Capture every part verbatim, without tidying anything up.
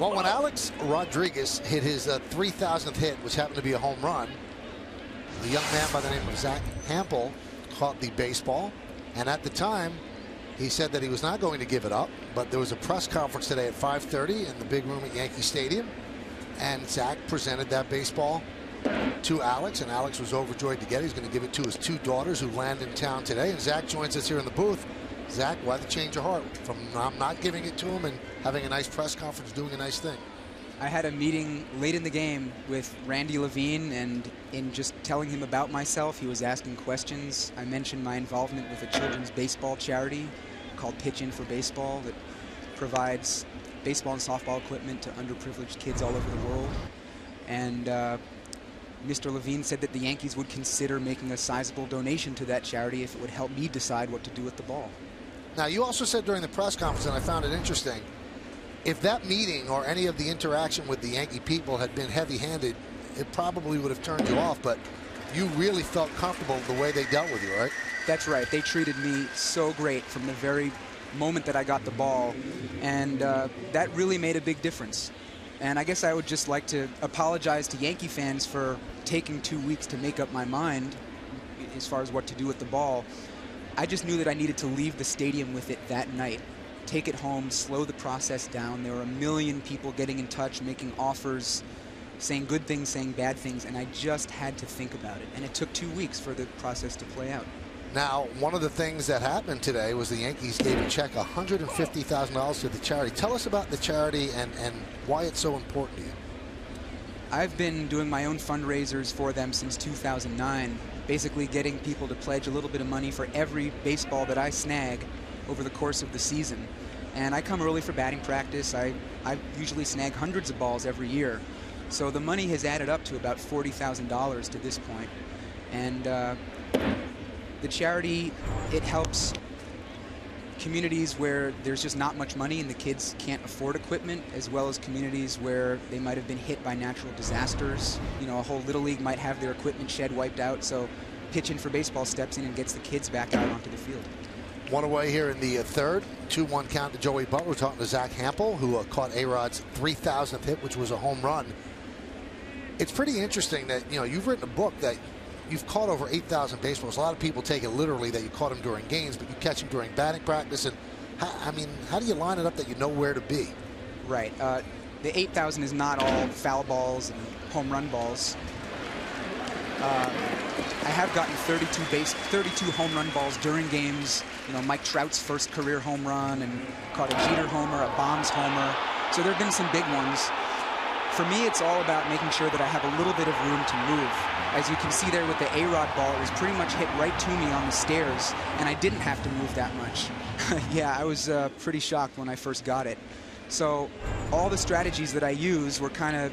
Well, when Alex Rodriguez hit his uh, three thousandth hit, which happened to be a home run, the young man by the name of Zach Hampel caught the baseball. And at the time, he said that he was not going to give it up. But there was a press conference today at five thirty in the big room at Yankee Stadium. And Zach presented that baseball to Alex. And Alex was overjoyed to get it. He's going to give it to his two daughters who land in town today. And Zach joins us here in the booth. Zach, why the change of heart from I'm not giving it to him and having a nice press conference, doing a nice thing? I had a meeting late in the game with Randy Levine, and in just telling him about myself, he was asking questions. I mentioned my involvement with a children's baseball charity called Pitch In for Baseball that provides baseball and softball equipment to underprivileged kids all over the world. And uh, Mister Levine said that the Yankees would consider making a sizable donation to that charity if it would help me decide what to do with the ball. Now, you also said during the press conference, and I found it interesting, if that meeting or any of the interaction with the Yankee people had been heavy-handed, it probably would have turned you off, but you really felt comfortable the way they dealt with you, right? That's right. They treated me so great from the very moment that I got the ball, and uh, that really made a big difference. And I guess I would just like to apologize to Yankee fans for taking two weeks to make up my mind as far as what to do with the ball. I just knew that I needed to leave the stadium with it that night, take it home, slow the process down. There were a million people getting in touch, making offers, saying good things, saying bad things, and I just had to think about it. And it took two weeks for the process to play out. Now, one of the things that happened today was the Yankees gave a check one hundred fifty thousand dollars to the charity. Tell us about the charity and, and why it's so important to you. I've been doing my own fundraisers for them since two thousand nine, basically getting people to pledge a little bit of money for every baseball that I snag over the course of the season. And I come early for batting practice. I, I usually snag hundreds of balls every year. So the money has added up to about forty thousand dollars to this point. And uh, the charity, it helps communities where there's just not much money and the kids can't afford equipment, as well as communities where they might have been hit by natural disasters. You know, a whole little league might have their equipment shed wiped out, so Pitch In for Baseball steps in and gets the kids back out onto the field. One away here in the uh, third, two one count to Joey Butler. We're talking to Zach Hampel, who uh, caught A-Rod's three thousandth hit, which was a home run. It's pretty interesting that, you know, you've written a book that you've caught over eight thousand baseballs. A lot of people take it literally that you caught them during games, but you catch them during batting practice. And how, I mean, how do you line it up that you know where to be? Right. Uh, the eight thousand is not all foul balls and home run balls. Uh, I have gotten thirty-two base, thirty-two home run balls during games. You know, Mike Trout's first career home run, and caught a Jeter homer, a Bonds homer. So there have been some big ones. For me, it's all about making sure that I have a little bit of room to move. As you can see there with the A-Rod ball, it was pretty much hit right to me on the stairs, and I didn't have to move that much. Yeah, I was uh, pretty shocked when I first got it. So all the strategies that I used were kind of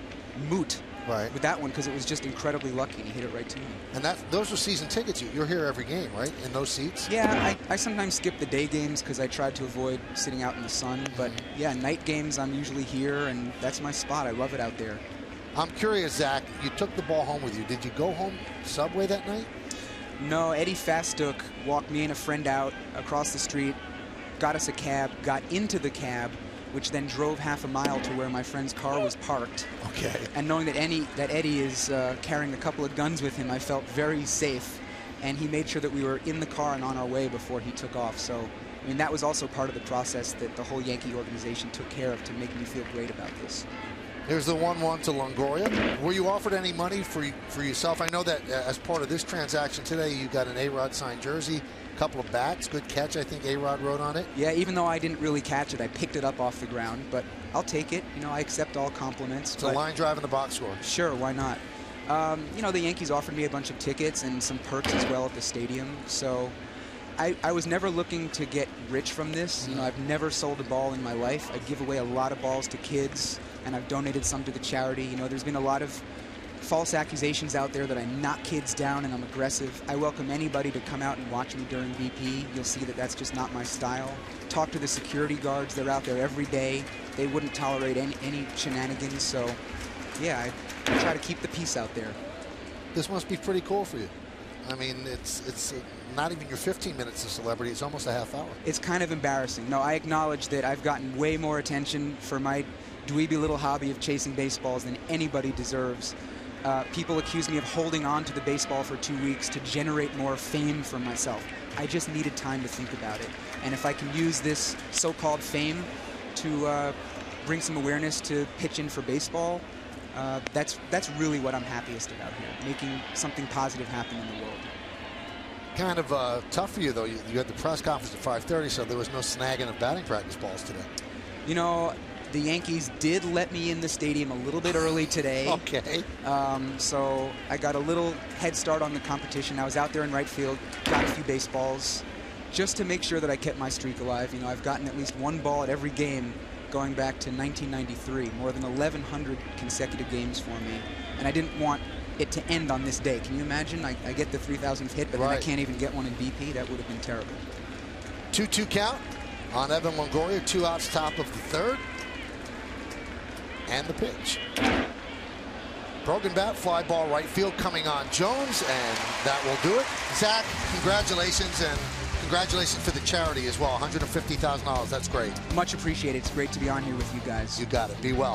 moot right. with that one, because it was just incredibly lucky, and he hit it right to me. And that, those are season tickets. You're here every game, right, in those seats? Yeah, I, I sometimes skip the day games because I tried to avoid sitting out in the sun. But, yeah, night games, I'm usually here, and that's my spot. I love it out there. I'm curious, Zach, you took the ball home with you. Did you go home subway that night? No, Eddie Fastook walked me and a friend out across the street, got us a cab, got into the cab, which then drove half a mile to where my friend's car was parked. Okay. And knowing that, any, that Eddie is uh, carrying a couple of guns with him, I felt very safe. And he made sure that we were in the car and on our way before he took off. So, I mean, that was also part of the process that the whole Yankee organization took care of to make me feel great about this. Here's the one one to Longoria. Were you offered any money for, for yourself? I know that uh, as part of this transaction today, you got an A-Rod signed jersey, couple of bats, good catch. I think A-Rod rode on it. Yeah, even though I didn't really catch it, I picked it up off the ground, but I'll take it. You know, I accept all compliments. It's a line drive in the box score. Sure, why not? Um, you know, the Yankees offered me a bunch of tickets and some perks as well at the stadium, so I, I was never looking to get rich from this. You know, I've never sold a ball in my life. I give away a lot of balls to kids, and I've donated some to the charity. You know, there's been a lot of false accusations out there that I knock kids down and I'm aggressive. I welcome anybody to come out and watch me during V P. You'll see that that's just not my style. Talk to the security guards. They're out there every day. They wouldn't tolerate any, any shenanigans. So, yeah, I, I try to keep the peace out there. This must be pretty cool for you. I mean, it's, it's not even your fifteen minutes of celebrity. It's almost a half hour. It's kind of embarrassing. No, I acknowledge that I've gotten way more attention for my dweeby little hobby of chasing baseballs than anybody deserves. Uh, people accuse me of holding on to the baseball for two weeks to generate more fame for myself. I just needed time to think about it. And if I can use this so-called fame to uh, bring some awareness to Pitch In for Baseball, uh, that's, that's really what I'm happiest about here, making something positive happen in the world. Kind of uh, tough for you, though. You, you had the press conference at five thirty, so there was no snagging of batting practice balls today. You know, the Yankees did let me in the stadium a little bit early today. Okay. Um, so I got a little head start on the competition. I was out there in right field, got a few baseballs, just to make sure that I kept my streak alive. You know, I've gotten at least one ball at every game going back to nineteen ninety-three, more than eleven hundred consecutive games for me, and I didn't want it to end on this day. Can you imagine? I, I get the three thousandth hit, but right. then I can't even get one in B P. That would have been terrible. two two count on Evan Longoria, two outs top of the third. And the pitch. Broken bat, fly ball right field coming on Jones, and that will do it. Zach, congratulations, and congratulations for the charity as well. one hundred fifty thousand dollars, that's great. Much appreciated. It's great to be on here with you guys. You got it. Be well.